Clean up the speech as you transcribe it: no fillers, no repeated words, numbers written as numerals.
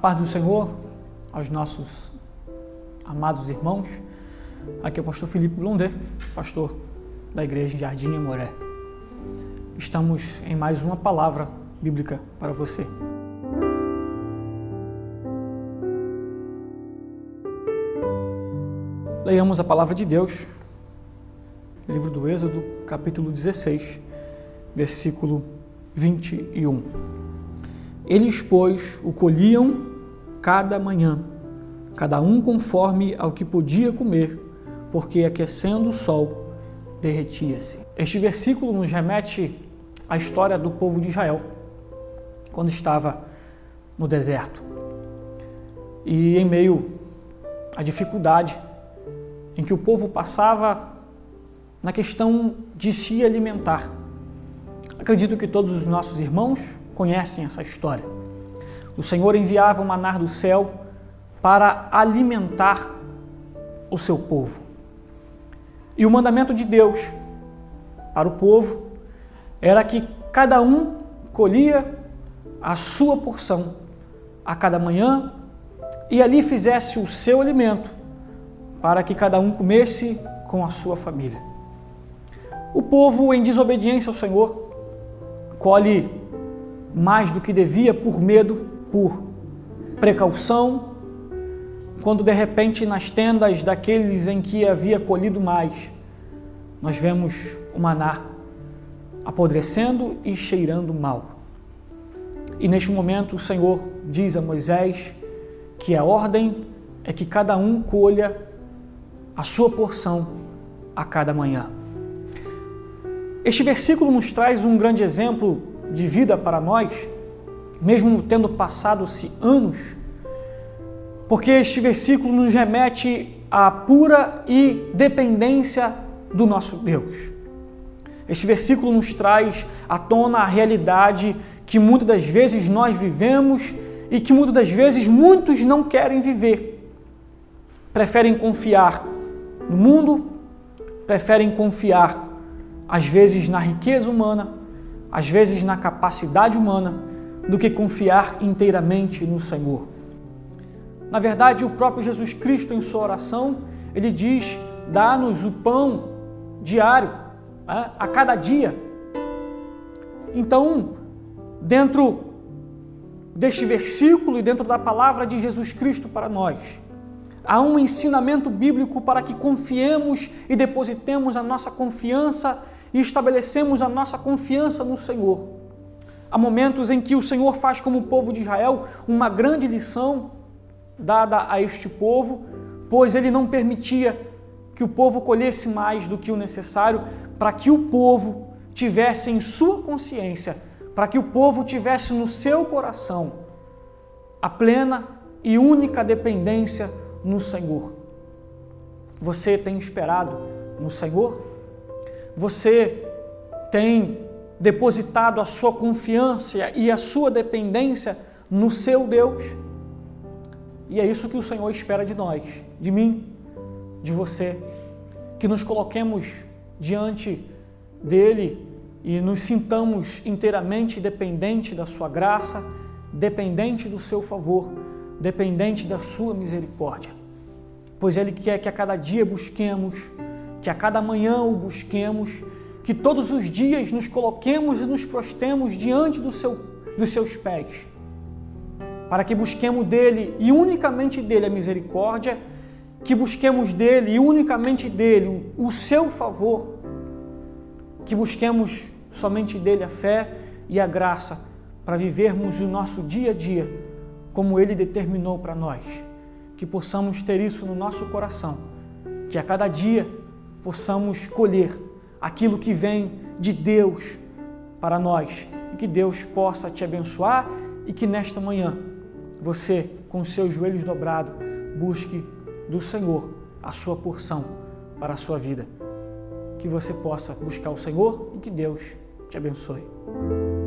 Paz do Senhor aos nossos amados irmãos. Aqui é o pastor Felipe Blondet, pastor da Igreja de Ardinha e Moré. Estamos em mais uma palavra bíblica para você. Leiamos a palavra de Deus, livro do Êxodo, capítulo 16, versículo 21. Eles, pois, o colhiam cada manhã, cada um conforme ao que podia comer, porque aquecendo o sol, derretia-se. Este versículo nos remete à história do povo de Israel, quando estava no deserto. E em meio à dificuldade em que o povo passava na questão de se alimentar. Acredito que todos os nossos irmãos conhecem essa história. O Senhor enviava o maná do céu para alimentar o seu povo. E o mandamento de Deus para o povo era que cada um colhia a sua porção a cada manhã e ali fizesse o seu alimento para que cada um comesse com a sua família. O povo, em desobediência ao Senhor, colhe mais do que devia por medo, por precaução, quando de repente nas tendas daqueles em que havia colhido mais, nós vemos o maná apodrecendo e cheirando mal. E neste momento o Senhor diz a Moisés que a ordem é que cada um colha a sua porção a cada manhã. Este versículo nos traz um grande exemplo de vida para nós, mesmo tendo passado-se anos, porque este versículo nos remete à pura dependência do nosso Deus. Este versículo nos traz à tona a realidade que muitas das vezes nós vivemos e que muitas das vezes muitos não querem viver. Preferem confiar no mundo, preferem confiar às vezes na riqueza humana, às vezes na capacidade humana, do que confiar inteiramente no Senhor. Na verdade, o próprio Jesus Cristo, em sua oração, ele diz: dá-nos o pão diário, a cada dia. Então, dentro deste versículo e dentro da palavra de Jesus Cristo para nós, há um ensinamento bíblico para que confiemos e depositemos a nossa confiança e estabelecemos a nossa confiança no Senhor. Há momentos em que o Senhor faz, como o povo de Israel, uma grande lição dada a este povo, pois ele não permitia que o povo colhesse mais do que o necessário para que o povo tivesse em sua consciência, para que o povo tivesse no seu coração a plena e única dependência no Senhor. Você tem esperado no Senhor? Você tem depositado a sua confiança e a sua dependência no seu Deus? E é isso que o Senhor espera de nós, de mim, de você, que nos coloquemos diante dEle e nos sintamos inteiramente dependente da sua graça, dependente do seu favor, dependente da sua misericórdia. Pois Ele quer que a cada dia busquemos, que a cada manhã o busquemos, que todos os dias nos coloquemos e nos prostremos diante dos seus pés, para que busquemos dEle e unicamente dEle a misericórdia, que busquemos dEle e unicamente dEle o seu favor, que busquemos somente dEle a fé e a graça para vivermos o nosso dia a dia como Ele determinou para nós, que possamos ter isso no nosso coração, que a cada dia possamos colher aquilo que vem de Deus para nós, e que Deus possa te abençoar e que nesta manhã você, com seus joelhos dobrados, busque do Senhor a sua porção para a sua vida. Que você possa buscar o Senhor e que Deus te abençoe.